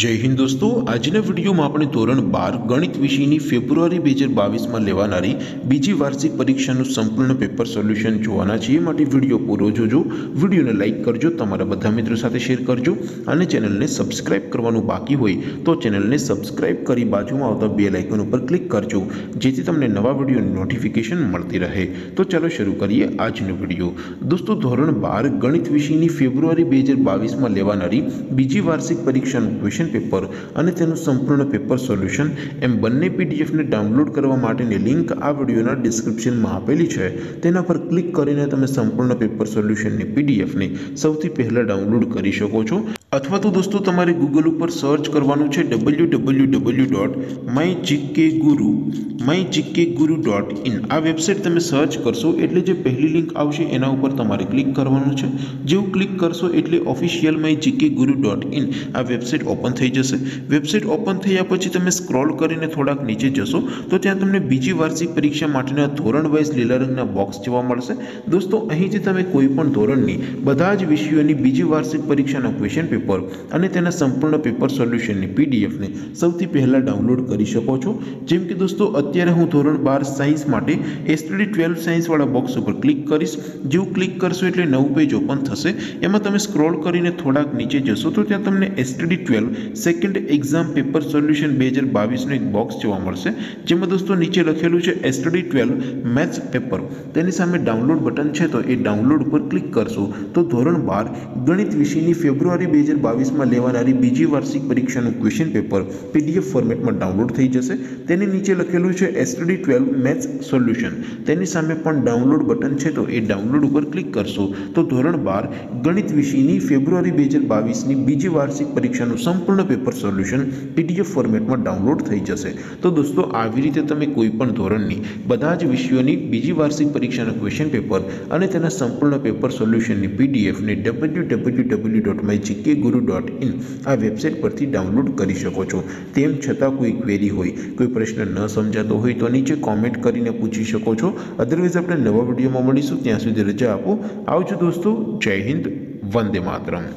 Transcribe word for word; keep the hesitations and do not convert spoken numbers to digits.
जय हिंद दोस्तों, आज वीडियो में अपने धोरण बार गणित विषय की फेब्रुआरी दो हज़ार बाईस में लेवानारी बीजी वार्षिक परीक्षा संपूर्ण पेपर सोल्यूशन जोवाना छीए। माटे वीडियो पूरो जोजो, वीडियो ने लाइक करजो, तमारा बधा मित्रों साथे शेर करजो और चेनल ने सब्सक्राइब करवानुं बाकी होय तो चेनल ने सब्सक्राइब करी बाजुमां आवता बेल आइकन पर क्लिक करजो जेथी तमने नवा वीडियो नोटिफिकेशन मळती रहे। तो चलो शुरू करिए आजनो वीडियो। दोस्तों, धोरण बार गणित विषय की फेब्रुआरी दो हज़ार बाईस में लेवानारी बीजी वार्षिक परीक्षा क्वेश्चन पेपर और तेनु संपूर्ण पेपर सोल्यूशन एम बने पीडीएफ ने डाउनलॉड करवा माटेनी लिंक आ विडियोना डिस्क्रिप्शन में आपेली है। तेना पर क्लिक करीने तमे संपूर्ण पेपर सोल्यूशन ने पीडीएफ ने सौथी पहला डाउनलॉड करी शको छो। अथवा तो दोस्तों तमारे गूगल पर सर्च करवानुं छे W W W dot my GK guru my GK guru dot in. आ वेबसाइट तमे सर्च करशो एटले जे पहली लिंक आवशे एना उपर तमारे क्लिक करवानुं छे। जेवुं क्लिक करशो एटले official my GK guru dot in आ वेबसाइट ओपन थई जशे। वेबसाइट ओपन थया पछी तमे स्क्रॉल करीने थोड़ाक नीचे जशो तो त्यां तमने बीजी वार्षिक परीक्षा माटेना धोरण वाइज लीला रंगना बॉक्स जोवा मळशे। दोस्तों, અહીંથી તમે કોઈપણ ધોરણની બધા જ વિષયોની બીજી વાર્ષિક પરીક્ષાના ક્વેશ્ચન पेपर अने तेना संपूर्ण पेपर सोल्यूशन ने पीडीएफ ने सौथी पहला डाउनलॉड करी शको छो। जेम के दोस्तों अत्यारे हूँ धोरण बार साइंस माटे एसटीडी ट्वेल्व साइंस वाला बॉक्स पर क्लिक करीश। जेवुं क्लिक करशो एटले नवुं पेज ओपन थशे। एमां तमे स्क्रॉल करीने थोड़ाक नीचे जशो तो त्यां तमने STD twelve second exam paper solution दो हज़ार बाईस नो एक बॉक्स जोवा मळशे जेमां दोस्तों नीचे लखेलुं छे एसटीडी ट्वेल्व मेथ्स पेपर। तेनी सामे डाउनलॉड बटन छे तो ए डाउनलॉड पर क्लिक करशो तो धोरण बार गणित विषयनी फेब्रुआरी दो हज़ार बाईस में लेवानारी बीजी वार्षिक परीक्षा क्वेश्चन पेपर पीडीएफ फॉर्मेट में डाउनलॉड थी जैसे। तेनी नीचे लखेलू है एसटीडी ट्वेल्व मैथ्स सोल्यूशन। तेनी सामे पण डाउनलॉड बटन है तो ये डाउनलॉड पर क्लिक करशो तो धोरण बार गणित विषय की फेब्रुआरी दो हज़ार बाईस की बीजी वार्षिक परीक्षा संपूर्ण पेपर सोल्यूशन पीडीएफ फॉर्मेट में डाउनलॉड थी जैसे। तो दोस्तों आवी रीते तमे कोईपण धोरणनी बधा ज विषयोनी बीजी वार्षिक परीक्षा क्वेश्चन पेपर अने तेना संपूर्ण पेपर सोल्यूशन पीडीएफ ने W W W dot my GK guru dot in आ वेबसाइट परथी डाउनलॉड करी शको छो। तेम छतां कोई क्वेरी होय, कोई प्रश्न न समजातो होय तो नीचे कॉमेंट करीने पूछी शको छो। अदरवाइज आपणे नवा विडियोमां मळीशुं, त्यां सुधी रजा आपो। आवजो दोस्तों, जय हिंद, वंदे मातरम।